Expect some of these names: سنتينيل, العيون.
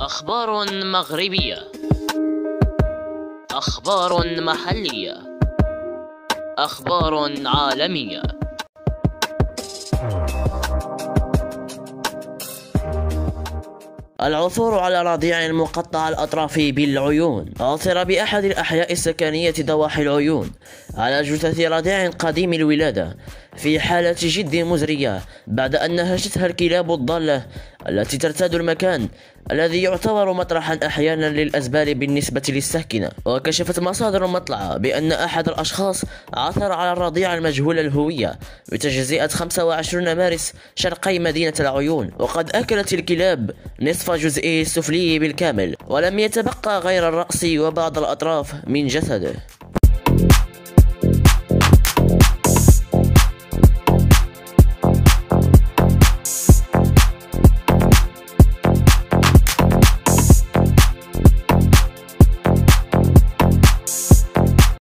أخبار مغربية، أخبار محلية، أخبار عالمية. العثور على رضيع مقطع الأطراف بالعيون. عثر بأحد الأحياء السكنية ضواحي العيون على جثث رضيع قديم الولادة في حالة جد مزرية بعد أن نهشتها الكلاب الضالة التي ترتاد المكان الذي يعتبر مطرحا أحيانا للأزبال بالنسبة للساكنة. وكشفت مصادر مطلعة بأن أحد الأشخاص عثر على الرضيع المجهول الهوية بتجزئة 25 مارس شرقي مدينة العيون، وقد أكلت الكلاب نصف جزئه السفلي بالكامل، ولم يتبقى غير الرأس وبعض الأطراف من جسده.